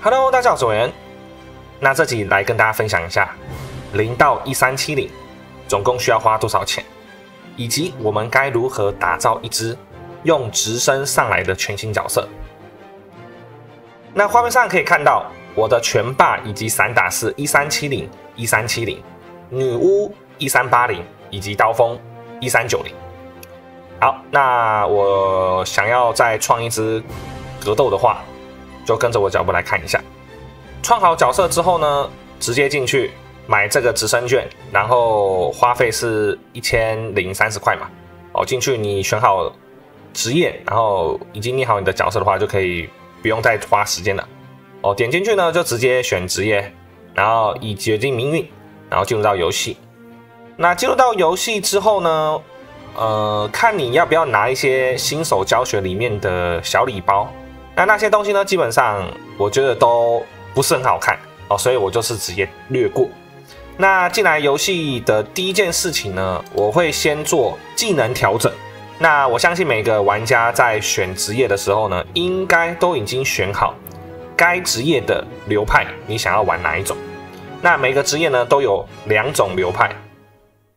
Hello， 大家好，我是文。那这集来跟大家分享一下0到1370总共需要花多少钱，以及我们该如何打造一支用直升上来的全新角色。那画面上可以看到我的拳霸以及散打是1370、1370，女巫1380以及刀锋1390。好，那我想要再创一支格斗的话，就跟着我脚步来看一下。创好角色之后呢，直接进去买这个直升券，然后花费是1030块嘛。哦，进去你选好职业，然后已经念好你的角色的话，就可以不用再花时间了。哦，点进去呢就直接选职业，然后以决定命运，然后进入到游戏。那进入到游戏之后呢，看你要不要拿一些新手教学里面的小礼包。那些东西呢，基本上我觉得都不是很好看哦，所以我就是直接略过。那进来游戏的第一件事情呢，我会先做技能调整。那我相信每个玩家在选职业的时候呢，应该都已经选好该职业的流派，你想要玩哪一种？那每个职业呢都有2种流派。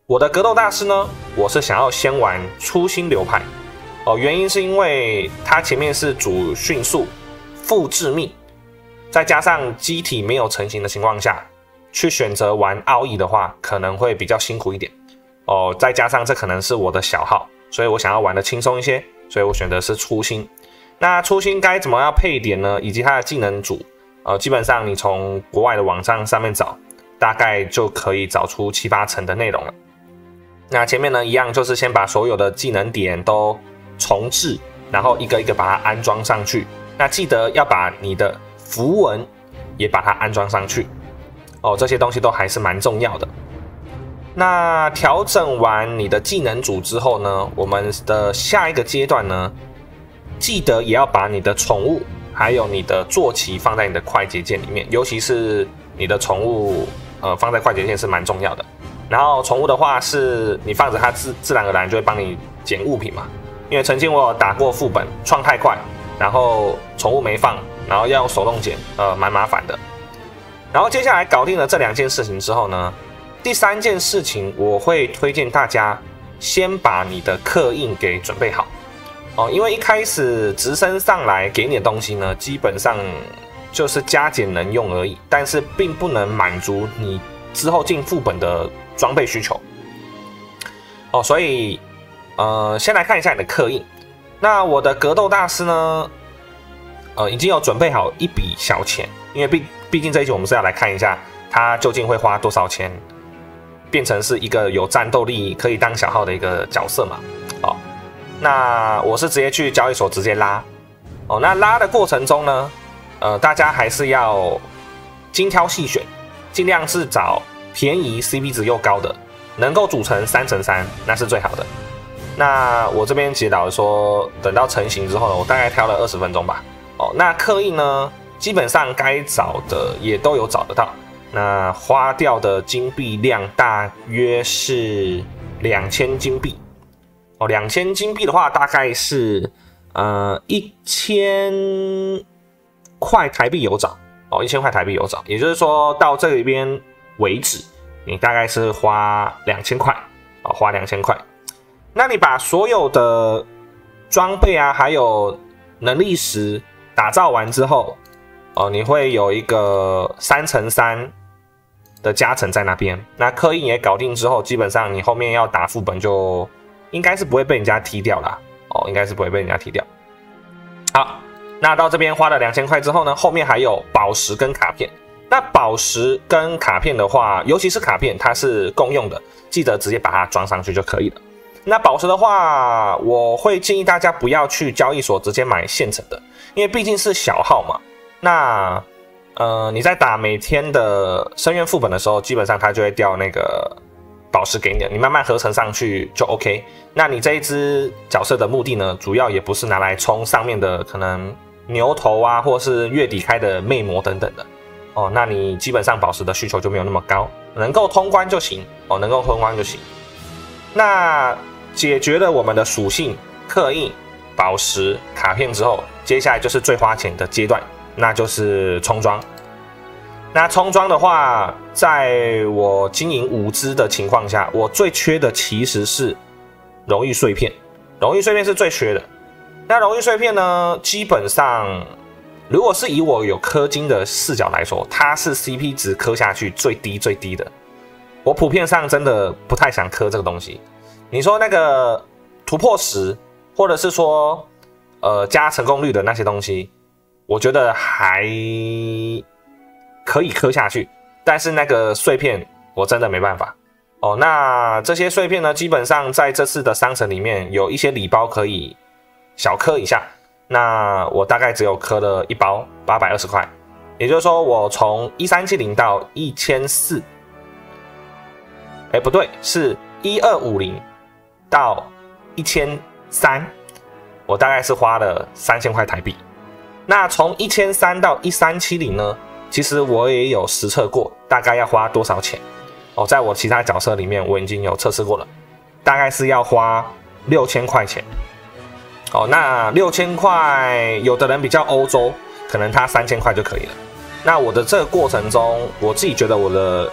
我的格斗大师呢，我是想要先玩初心流派。哦，原因是因为它前面是主迅速、副致命，再加上机体没有成型的情况下，去选择玩奥义的话，可能会比较辛苦一点。哦，再加上这可能是我的小号，所以我想要玩的轻松一些，所以我选的是初心。那初心该怎么样配点呢？以及它的技能组，基本上你从国外的网站上面找，大概就可以找出7、8成的内容了。那前面呢，一样就是先把所有的技能点都重置，然后一个一个把它安装上去。那记得要把你的符文也把它安装上去哦，这些东西都还是蛮重要的。那调整完你的技能组之后呢，我们的下一个阶段呢，记得也要把你的宠物还有你的坐骑放在你的快捷键里面，尤其是你的宠物，放在快捷键是蛮重要的。然后宠物的话是你放着它自然而然就会帮你捡物品嘛。因为曾经我有打过副本，创太快，然后宠物没放，然后要用手动捡，蛮麻烦的。然后接下来搞定了这2件事情之后呢，第3件事情我会推荐大家先把你的刻印给准备好哦，因为一开始直升上来给你的东西呢，基本上就是加减能用而已，但是并不能满足你之后进副本的装备需求哦，所以。先来看一下你的刻印。那我的格斗大师呢，已经有准备好一笔小钱，因为毕竟这一集我们是要来看一下他究竟会花多少钱，变成是一个有战斗力可以当小号的一个角色嘛。哦，那我是直接去交易所直接拉。哦，那拉的过程中呢，大家还是要精挑细选，尽量是找便宜、CP 值又高的，能够组成3×3，那是最好的。那我这边其实老实说，等到成型之后呢，我大概挑了20分钟吧。哦，那刻印呢，基本上该找的也都有找得到。那花掉的金币量大约是2000金币。哦，2000金币的话，大概是1000块台币有找。哦，1000块台币有找，也就是说到这边为止，你大概是花2000块。哦，花2000块。那你把所有的装备啊，还有能力石打造完之后，你会有一个3×3的加成在那边。那刻印也搞定之后，基本上你后面要打副本就应该是不会被人家踢掉啦。哦，应该是不会被人家踢掉。好，那到这边花了2000块之后呢，后面还有宝石跟卡片。那宝石跟卡片的话，尤其是卡片，它是共用的，记得直接把它装上去就可以了。那宝石的话，我会建议大家不要去交易所直接买现成的，因为毕竟是小号嘛。那你在打每天的深渊副本的时候，基本上它就会掉那个宝石给你的，你慢慢合成上去就 OK。那你这一只角色的目的呢，主要也不是拿来冲上面的可能牛头啊，或是月底开的魅魔等等的哦。那你基本上宝石的需求就没有那么高，能够通关就行哦，能够通关就行。那解决了我们的属性、刻印、宝石、卡片之后，接下来就是最花钱的阶段，那就是冲庄。那冲庄的话，在我经营五只的情况下，我最缺的其实是容易碎片，容易碎片是最缺的。那容易碎片呢，基本上如果是以我有氪金的视角来说，它是 CP 值氪下去最低的。我普遍上真的不太想氪这个东西。你说那个突破10，或者是说加成功率的那些东西，我觉得还可以氪下去，但是那个碎片我真的没办法哦。那这些碎片呢，基本上在这次的商城里面有一些礼包可以小氪一下，那我大概只有氪了一包820块，也就是说我从1370到1400，不对，是1250到1300，我大概是花了3000块台币。那从1300到1370呢，其实我也有实测过，大概要花多少钱哦？在我其他角色里面，我已经有测试过了，大概是要花6000块钱哦。那6000块，有的人比较欧洲，可能他3000块就可以了。那我的这个过程中，我自己觉得我的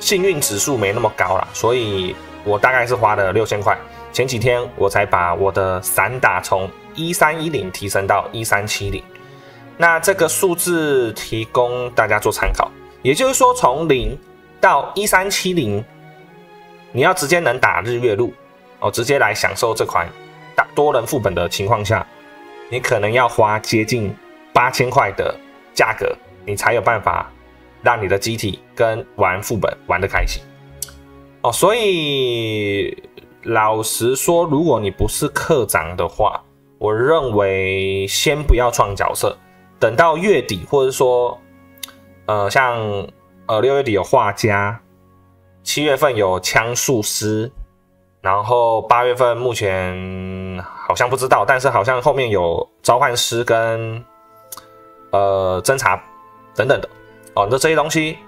幸运指数没那么高啦，所以我大概是花了6000块。前几天我才把我的散打从1310提升到1370，那这个数字提供大家做参考。也就是说，从0到1370，你要直接能打日月路哦，直接来享受这款多人副本的情况下，你可能要花接近8000块的价格，你才有办法让你的机体跟玩副本玩得开心哦。所以老实说，如果你不是氪长的话，我认为先不要创角色，等到月底，或者说，像6月底有画家，7月份有枪术师，然后8月份目前好像不知道，但是好像后面有召唤师跟侦察等等的哦。那这些东西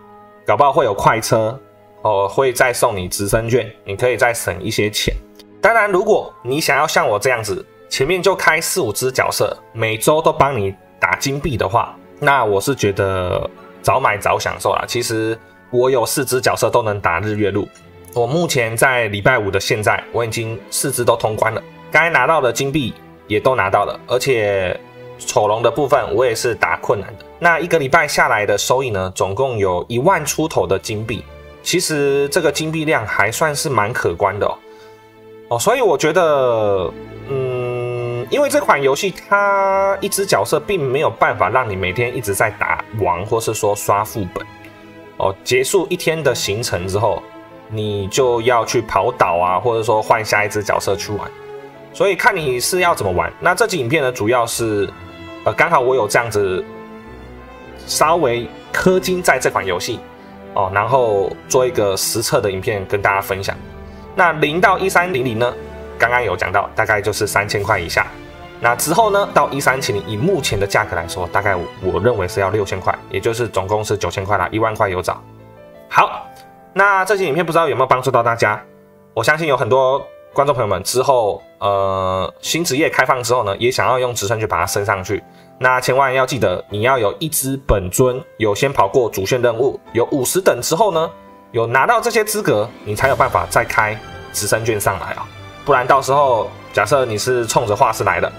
搞不好会有快车哦，会再送你直升券，你可以再省一些钱。当然，如果你想要像我这样子，前面就开4、5只角色，每周都帮你打金币的话，那我是觉得早买早享受啦。其实我有4只角色都能打日月路，我目前在礼拜5的现在，我已经4只都通关了，该拿到的金币也都拿到了，而且丑龙的部分我也是打困难的。那一个礼拜下来的收益呢，总共有1万出头的金币，其实这个金币量还算是蛮可观的哦。所以我觉得，因为这款游戏它一只角色并没有办法让你每天一直在打王，或是说刷副本哦。结束一天的行程之后，你就要去跑岛啊，或者说换下一只角色去玩，所以看你是要怎么玩。那这集影片呢，主要是刚好我有这样子稍微氪金在这款游戏哦，然后做一个实测的影片跟大家分享。那0到1300呢，刚刚有讲到，大概就是3000块以下。那之后呢，到1370，以目前的价格来说，大概我认为是要6000块，也就是总共是9000块啦，1万块有找。好，那这期影片不知道有没有帮助到大家？我相信有很多观众朋友们之后，新职业开放之后呢，也想要用直升去把它升上去。那千万要记得，你要有1只本尊，有先跑过主线任务，有50等之后呢，有拿到这些资格，你才有办法再开直升券上来啊。不然到时候，假设你是冲着画师来的，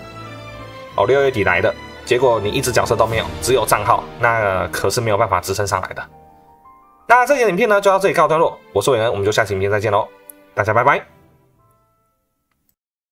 哦，6月底来的，结果你1只角色都没有，只有账号，那可是没有办法支撑上来的。那这期影片呢，就到这里告一段落，我是伟恩，我们就下期影片再见喽，大家拜拜。